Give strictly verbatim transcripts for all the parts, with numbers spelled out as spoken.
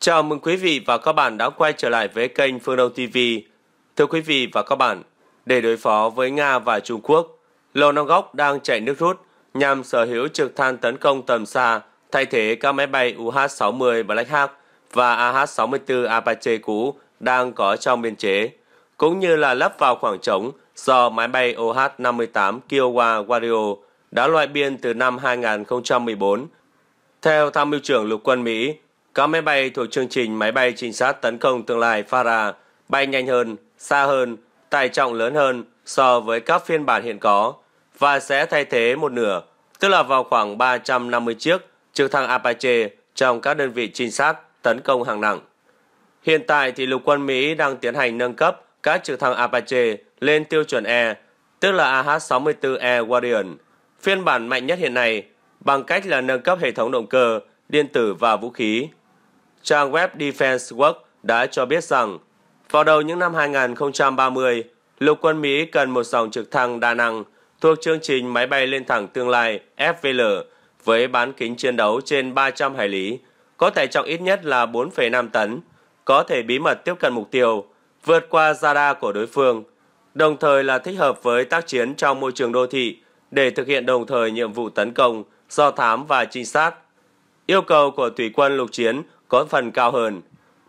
Chào mừng quý vị và các bạn đã quay trở lại với kênh Phương Đông ti vi. Thưa quý vị và các bạn, để đối phó với Nga và Trung Quốc, Lầu Năm Góc đang chạy nước rút nhằm sở hữu trực thăng tấn công tầm xa thay thế các máy bay o hát sáu mươi Black Hawk và a hát sáu mươi tư Apache cũ đang có trong biên chế, cũng như là lấp vào khoảng trống do máy bay o hát năm mươi tám Kiowa Warrior đã loại biên từ năm hai nghìn không trăm mười bốn. Theo Tham mưu trưởng Lục quân Mỹ, các máy bay thuộc chương trình máy bay trinh sát tấn công tương lai ép a rờ a bay nhanh hơn, xa hơn, tải trọng lớn hơn so với các phiên bản hiện có và sẽ thay thế một nửa, tức là vào khoảng ba trăm năm mươi chiếc trực thăng Apache trong các đơn vị trinh sát tấn công hạng nặng. Hiện tại thì Lục quân Mỹ đang tiến hành nâng cấp các trực thăng Apache lên tiêu chuẩn E, tức là a hát sáu mươi tư E Guardian, phiên bản mạnh nhất hiện nay, bằng cách là nâng cấp hệ thống động cơ, điện tử và vũ khí. Trang web Defense Works đã cho biết rằng, vào đầu những năm hai nghìn không trăm ba mươi, Lục quân Mỹ cần một dòng trực thăng đa năng thuộc chương trình máy bay lên thẳng tương lai F V L với bán kính chiến đấu trên ba trăm hải lý, có tải trọng ít nhất là bốn phẩy năm tấn, có thể bí mật tiếp cận mục tiêu, vượt qua radar của đối phương, đồng thời là thích hợp với tác chiến trong môi trường đô thị để thực hiện đồng thời nhiệm vụ tấn công, do thám và trinh sát. Yêu cầu của thủy quân lục chiến có phần cao hơn,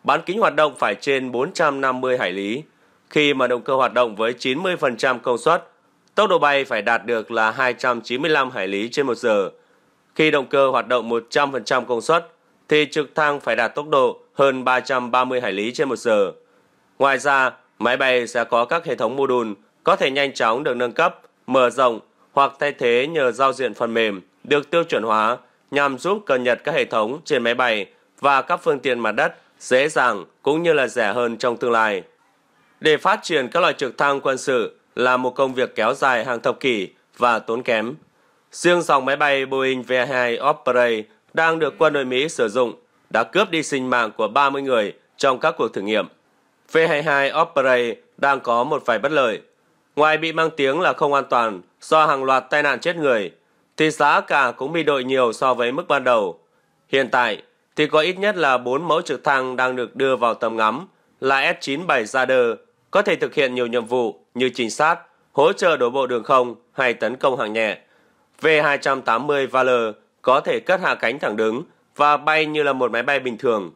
bán kính hoạt động phải trên bốn trăm năm mươi hải lý, khi mà động cơ hoạt động với chín mươi phần trăm công suất, tốc độ bay phải đạt được là hai trăm chín mươi lăm hải lý trên một giờ. Khi động cơ hoạt động một trăm phần trăm công suất, thì trực thăng phải đạt tốc độ hơn ba trăm ba mươi hải lý trên một giờ. Ngoài ra, máy bay sẽ có các hệ thống mô đun có thể nhanh chóng được nâng cấp, mở rộng hoặc thay thế nhờ giao diện phần mềm được tiêu chuẩn hóa nhằm giúp cập nhật các hệ thống trên máy bay và các phương tiện mặt đất dễ dàng cũng như là rẻ hơn trong tương lai. Để phát triển các loại trực thăng quân sự là một công việc kéo dài hàng thập kỷ và tốn kém. Riêng dòng máy bay Boeing V hai hai Osprey đang được quân đội Mỹ sử dụng đã cướp đi sinh mạng của ba mươi người trong các cuộc thử nghiệm. vê hai hai Osprey đang có một vài bất lợi. Ngoài bị mang tiếng là không an toàn do hàng loạt tai nạn chết người, thì giá cả cũng bị đội nhiều so với mức ban đầu. Hiện tại thì có ít nhất là bốn mẫu trực thăng đang được đưa vào tầm ngắm là S chín bảy Raider, có thể thực hiện nhiều nhiệm vụ như trinh sát, hỗ trợ đổ bộ đường không hay tấn công hạng nhẹ. vê hai tám không Valor có thể cất hạ cánh thẳng đứng và bay như là một máy bay bình thường.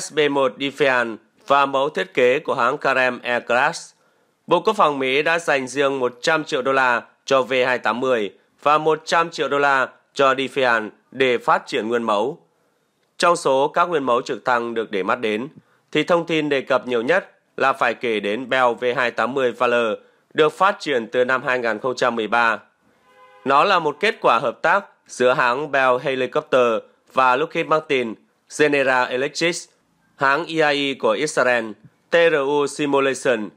S B một Defiant và mẫu thiết kế của hãng Karem Aircraft. Bộ Quốc phòng Mỹ đã dành riêng một trăm triệu đô la cho vê hai tám không và một trăm triệu đô la cho Defiant để phát triển nguyên mẫu. Trong số các nguyên mẫu trực thăng được để mắt đến, thì thông tin đề cập nhiều nhất là phải kể đến Bell vê hai tám không Valor được phát triển từ năm hai nghìn không trăm mười ba. Nó là một kết quả hợp tác giữa hãng Bell Helicopter và Lockheed Martin, General Electric, hãng E I E của Israel, tê rờ u Simulation,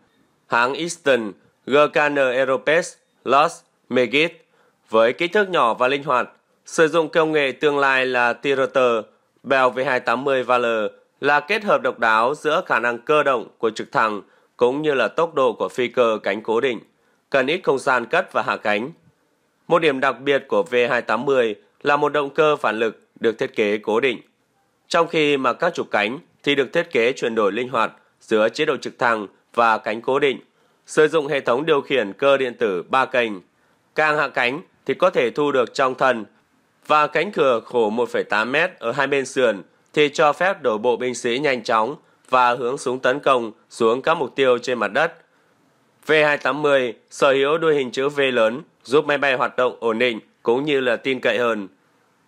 hãng Eastern, G K N Aerospace, Los Megit, với kích thước nhỏ và linh hoạt, sử dụng công nghệ tương lai là T R U. Bell vê hai tám không Valor là kết hợp độc đáo giữa khả năng cơ động của trực thăng cũng như là tốc độ của phi cơ cánh cố định, cần ít không gian cất và hạ cánh. Một điểm đặc biệt của vê hai tám không là một động cơ phản lực được thiết kế cố định, trong khi mà các trục cánh thì được thiết kế chuyển đổi linh hoạt giữa chế độ trực thăng và cánh cố định, sử dụng hệ thống điều khiển cơ điện tử ba kênh. Càng hạ cánh thì có thể thu được trong thân, và cánh cửa khổ một phẩy tám mét ở hai bên sườn thì cho phép đổ bộ binh sĩ nhanh chóng và hướng súng tấn công xuống các mục tiêu trên mặt đất. vê hai tám không sở hữu đuôi hình chữ V lớn giúp máy bay hoạt động ổn định cũng như là tin cậy hơn.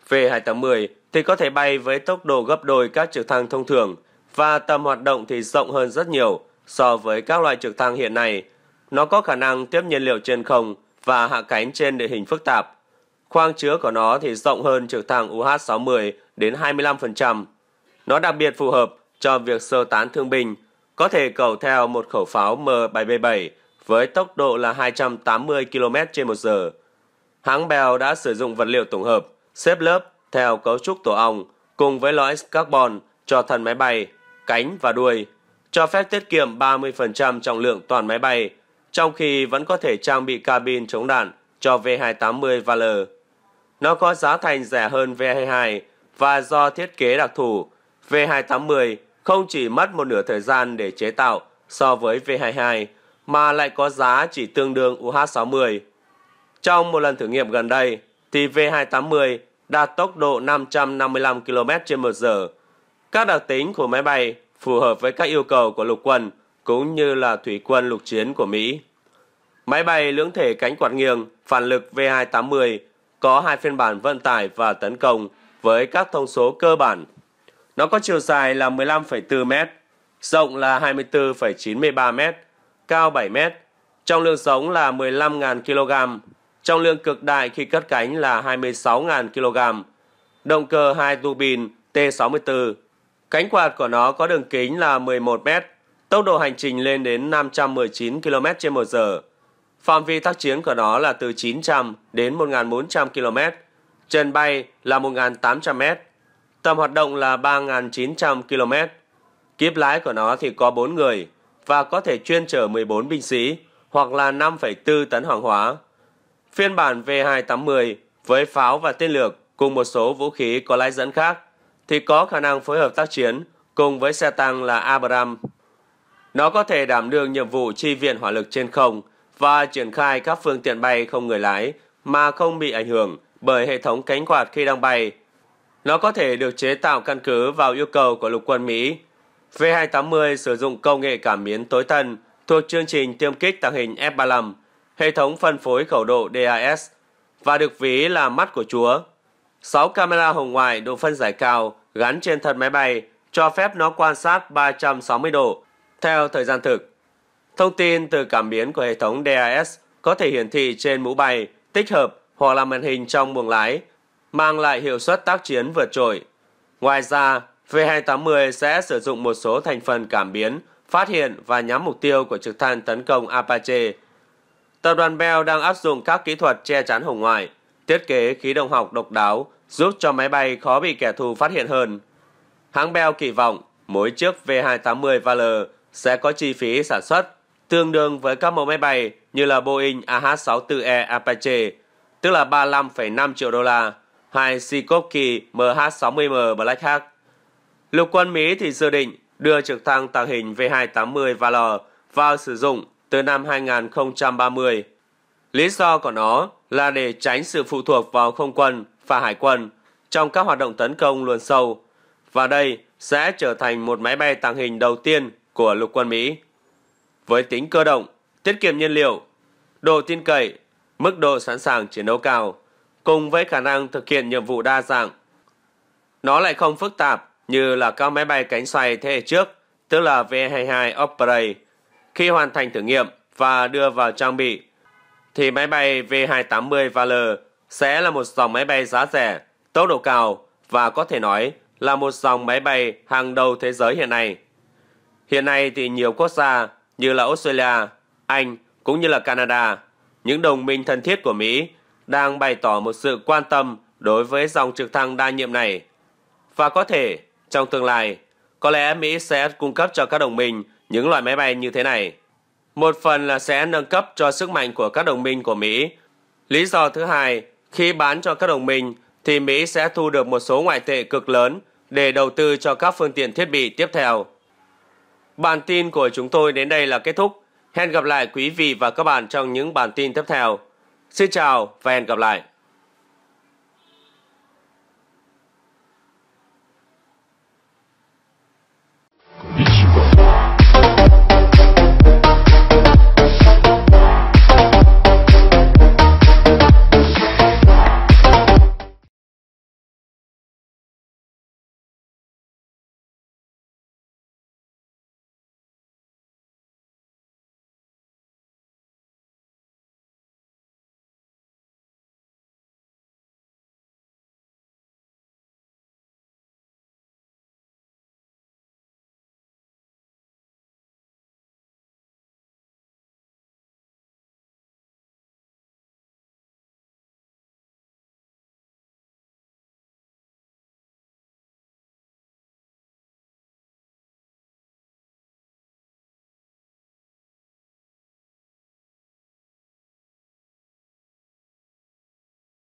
vê hai tám không thì có thể bay với tốc độ gấp đôi các trực thăng thông thường và tầm hoạt động thì rộng hơn rất nhiều so với các loại trực thăng hiện nay. Nó có khả năng tiếp nhiên liệu trên không và hạ cánh trên địa hình phức tạp. Khoang chứa của nó thì rộng hơn trực thăng o hát sáu mươi đến hai mươi lăm phần trăm. Nó đặc biệt phù hợp cho việc sơ tán thương binh, có thể cầu theo một khẩu pháo M bảy bảy bảy với tốc độ là hai trăm tám mươi ki lô mét trên một giờ. Hãng Bell đã sử dụng vật liệu tổng hợp, xếp lớp theo cấu trúc tổ ong cùng với lõi carbon cho thân máy bay, cánh và đuôi, cho phép tiết kiệm ba mươi phần trăm trọng lượng toàn máy bay, trong khi vẫn có thể trang bị cabin chống đạn cho vê hai tám không Valor. Nó có giá thành rẻ hơn vê hai hai và do thiết kế đặc thù, vê hai tám mươi không chỉ mất một nửa thời gian để chế tạo so với vê hai hai, mà lại có giá chỉ tương đương ô hát sáu mươi. Trong một lần thử nghiệm gần đây, thì vê hai tám mươi đạt tốc độ năm trăm năm mươi lăm ki lô mét trên một giờ. Các đặc tính của máy bay phù hợp với các yêu cầu của lục quân cũng như là thủy quân lục chiến của Mỹ. Máy bay lưỡng thể cánh quạt nghiêng phản lực vê hai tám mươi có hai phiên bản vận tải và tấn công với các thông số cơ bản. Nó có chiều dài là mười lăm phẩy bốn mét, rộng là hai mươi tư phẩy chín mươi ba mét, cao bảy mét, trọng lượng sống là mười lăm nghìn ki lô gam, trọng lượng cực đại khi cất cánh là hai mươi sáu nghìn ki lô gam, động cơ hai tua bin tê sáu mươi tư. Cánh quạt của nó có đường kính là mười một mét, tốc độ hành trình lên đến năm trăm mười chín ki lô mét trên một giờ. Phạm vi tác chiến của nó là từ chín trăm đến một nghìn bốn trăm ki lô mét, trần bay là một nghìn tám trăm mét, tầm hoạt động là ba nghìn chín trăm ki lô mét. Kíp lái của nó thì có bốn người và có thể chuyên chở mười bốn binh sĩ hoặc là năm phẩy bốn tấn hàng hóa. Phiên bản vê hai tám mươi với pháo và tên lửa cùng một số vũ khí có lái dẫn khác thì có khả năng phối hợp tác chiến cùng với xe tăng là Abrams. Nó có thể đảm đương nhiệm vụ chi viện hỏa lực trên không và triển khai các phương tiện bay không người lái mà không bị ảnh hưởng bởi hệ thống cánh quạt khi đang bay. Nó có thể được chế tạo căn cứ vào yêu cầu của lục quân Mỹ. vê hai tám mươi sử dụng công nghệ cảm biến tối tân thuộc chương trình tiêm kích tàng hình ép ba mươi lăm, hệ thống phân phối khẩu độ đê a ét và được ví là mắt của Chúa. sáu camera hồng ngoại độ phân giải cao gắn trên thân máy bay cho phép nó quan sát ba trăm sáu mươi độ theo thời gian thực. Thông tin từ cảm biến của hệ thống đê a ét có thể hiển thị trên mũ bay, tích hợp hoặc là màn hình trong buồng lái, mang lại hiệu suất tác chiến vượt trội. Ngoài ra, vê hai tám mươi sẽ sử dụng một số thành phần cảm biến phát hiện và nhắm mục tiêu của trực thăng tấn công Apache. Tập đoàn Bell đang áp dụng các kỹ thuật che chắn hồng ngoại, thiết kế khí động học độc đáo giúp cho máy bay khó bị kẻ thù phát hiện hơn. Hãng Bell kỳ vọng mỗi chiếc vê hai tám mươi Valor sẽ có chi phí sản xuất tương đương với các mẫu máy bay như là Boeing a hát sáu mươi tư E Apache, tức là ba mươi lăm phẩy năm triệu đô la, hay Sikorsky M H sáu mươi M Black Hawk. Lục quân Mỹ thì dự định đưa trực thăng tàng hình vê hai tám mươi Valor vào sử dụng từ năm hai nghìn không trăm ba mươi. Lý do của nó là để tránh sự phụ thuộc vào không quân và hải quân trong các hoạt động tấn công luồn sâu, và đây sẽ trở thành một máy bay tàng hình đầu tiên của lục quân Mỹ. Với tính cơ động, tiết kiệm nhiên liệu, độ tin cậy, mức độ sẵn sàng chiến đấu cao, cùng với khả năng thực hiện nhiệm vụ đa dạng. Nó lại không phức tạp như là các máy bay cánh xoay thế hệ trước, tức là vê hai hai Osprey. Khi hoàn thành thử nghiệm và đưa vào trang bị, thì máy bay vê hai tám mươi Valor sẽ là một dòng máy bay giá rẻ, tốc độ cao và có thể nói là một dòng máy bay hàng đầu thế giới hiện nay. Hiện nay thì nhiều quốc gia như là Australia, Anh cũng như là Canada, những đồng minh thân thiết của Mỹ đang bày tỏ một sự quan tâm đối với dòng trực thăng đa nhiệm này. Và có thể, trong tương lai, có lẽ Mỹ sẽ cung cấp cho các đồng minh những loại máy bay như thế này. Một phần là sẽ nâng cấp cho sức mạnh của các đồng minh của Mỹ. Lý do thứ hai, khi bán cho các đồng minh thì Mỹ sẽ thu được một số ngoại tệ cực lớn để đầu tư cho các phương tiện thiết bị tiếp theo. Bản tin của chúng tôi đến đây là kết thúc. Hẹn gặp lại quý vị và các bạn trong những bản tin tiếp theo. Xin chào và hẹn gặp lại.